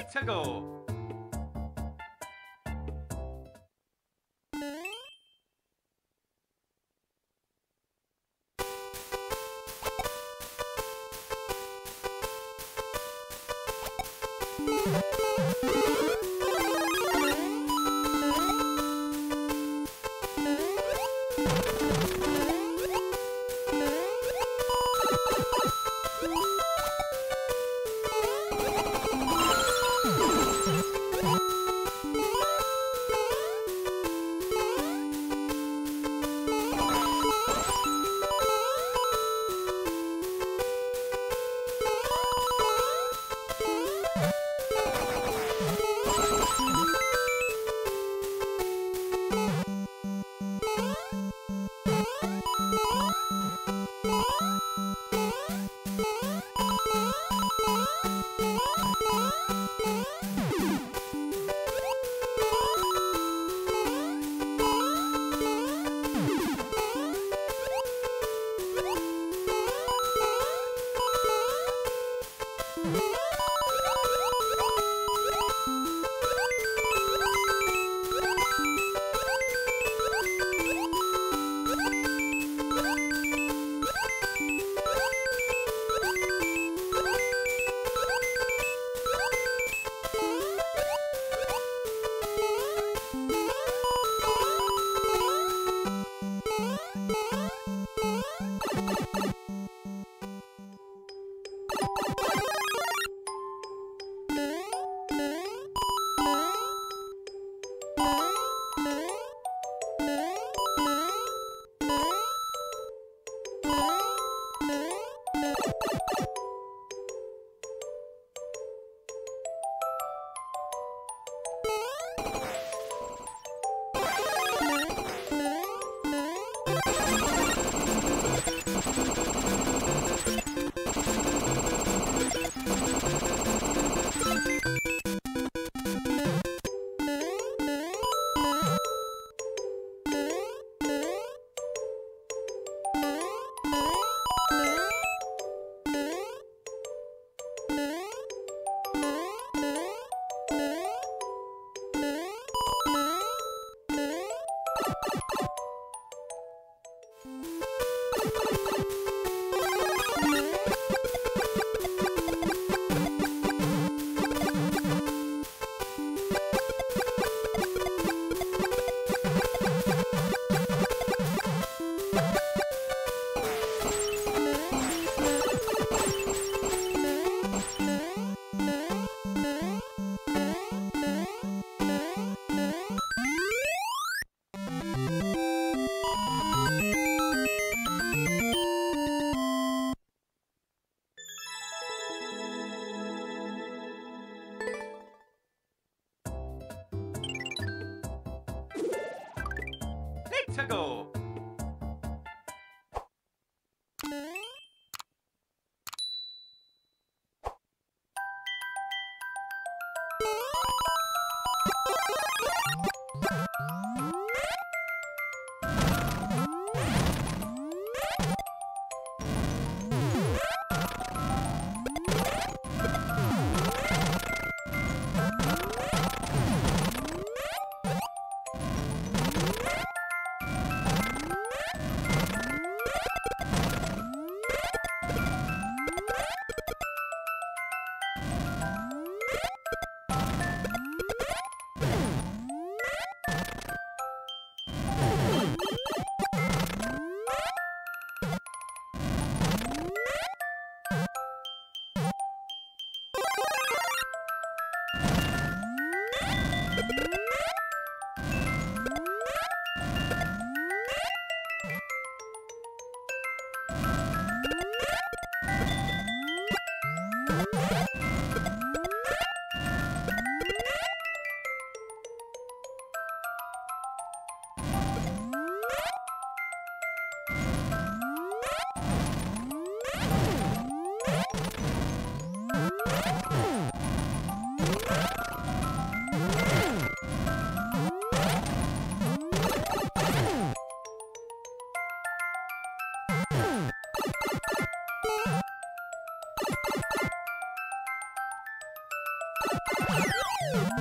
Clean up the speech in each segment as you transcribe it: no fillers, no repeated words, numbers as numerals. minutes ago! To go.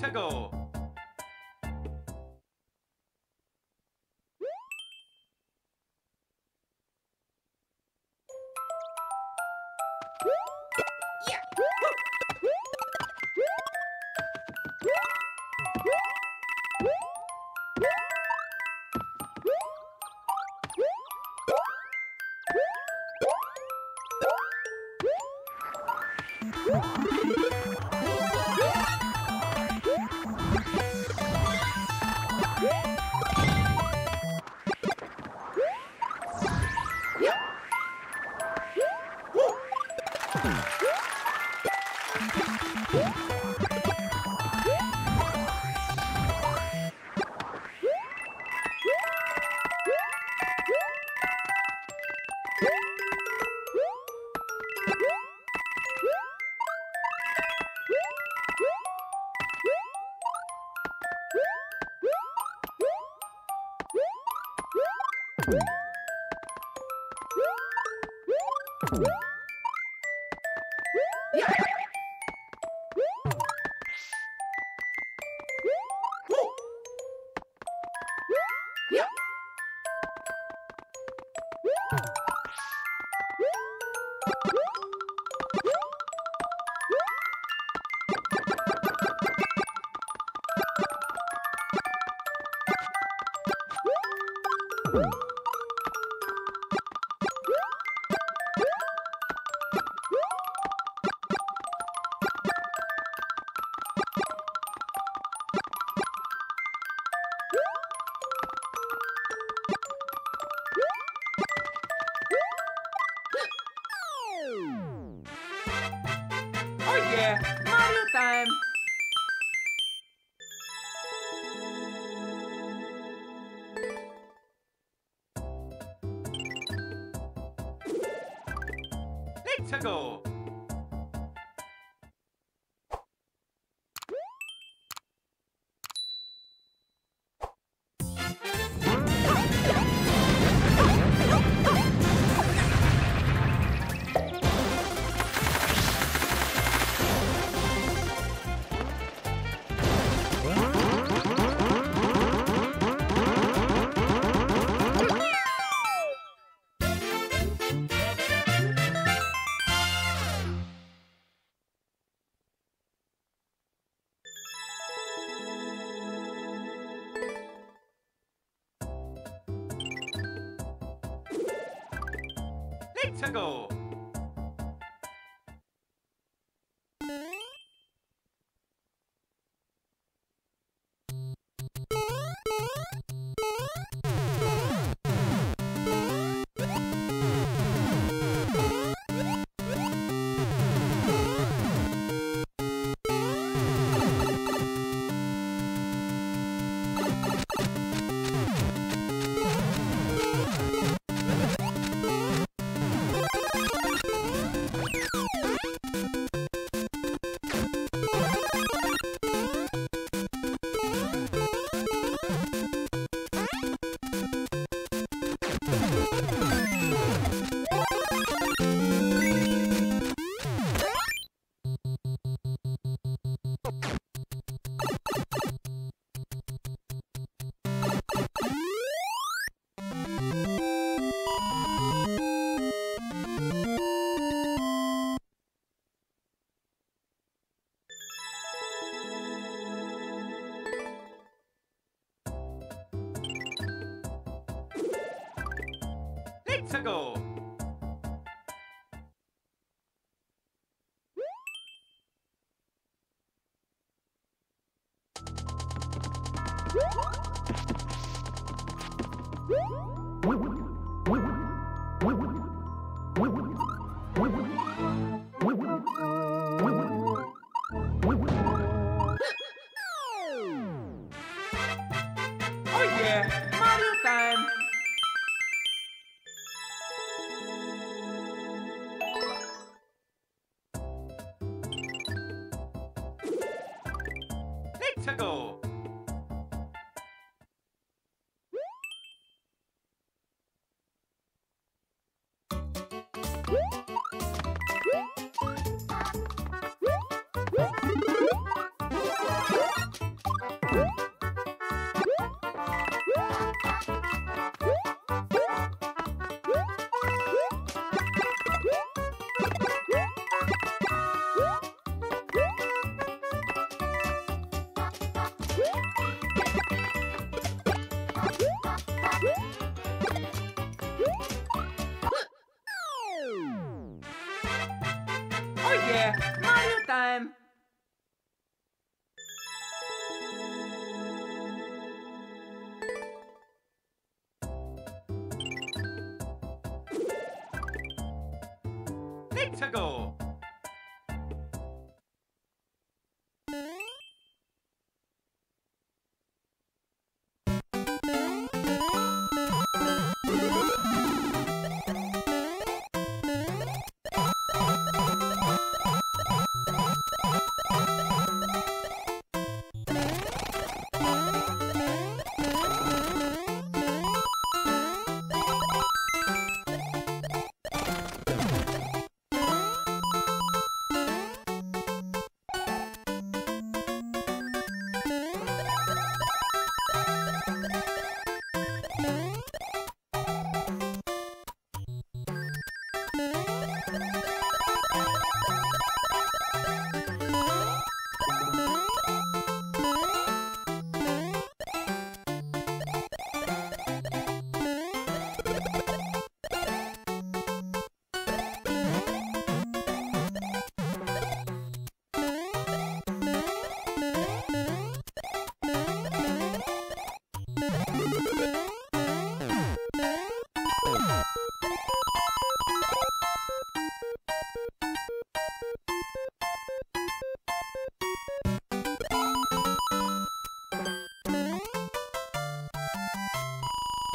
To go. Yeah.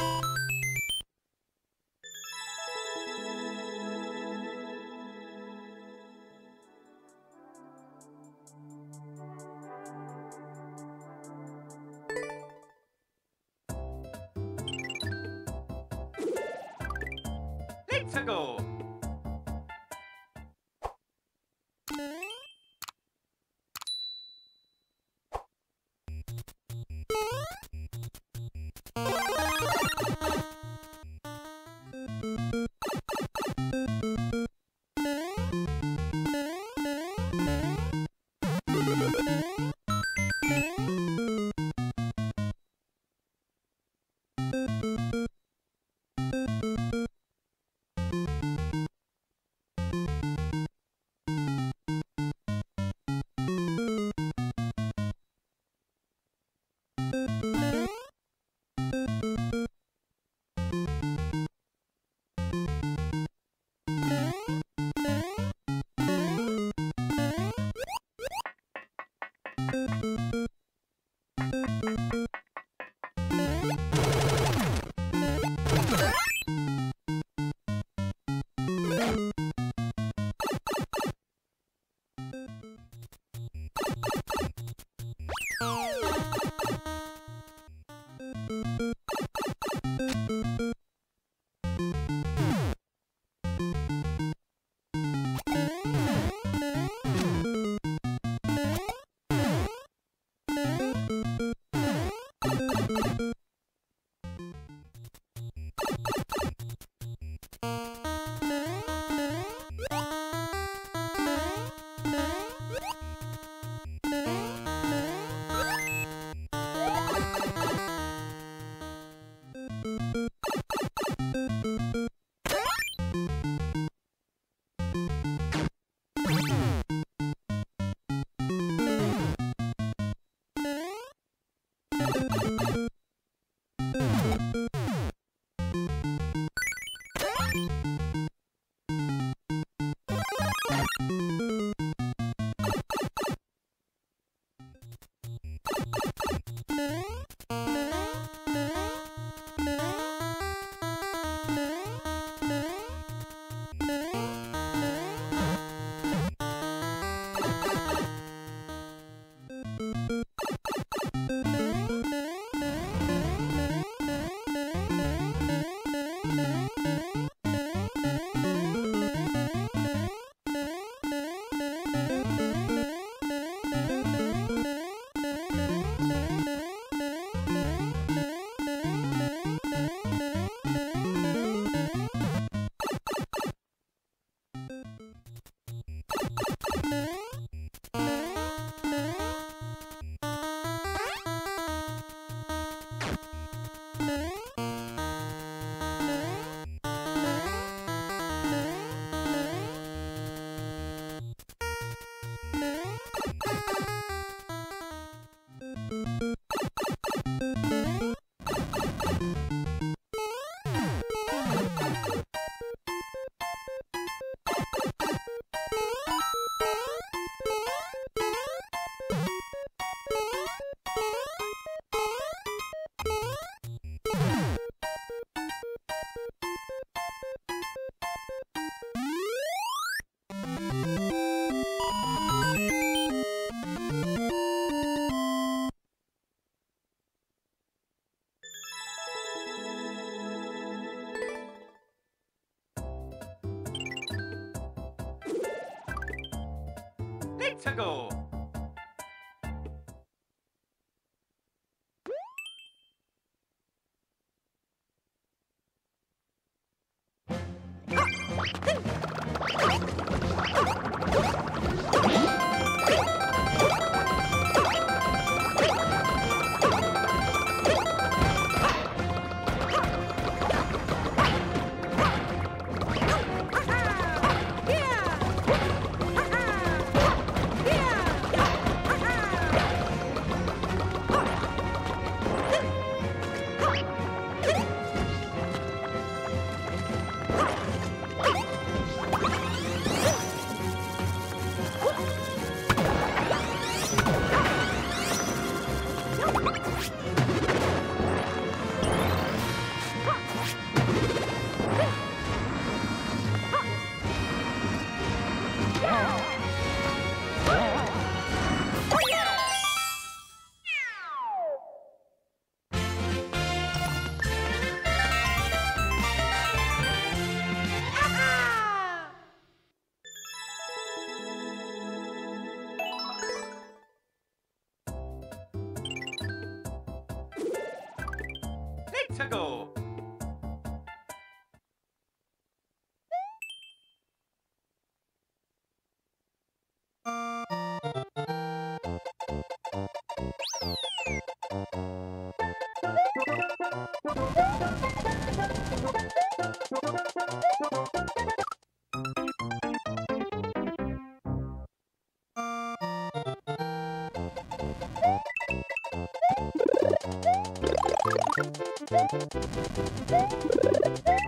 Let's go! To go. Yeah!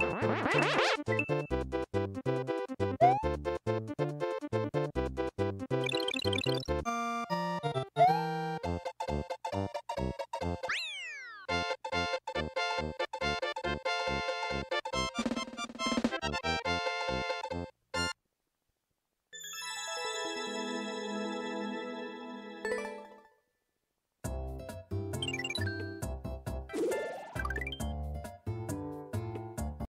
All right.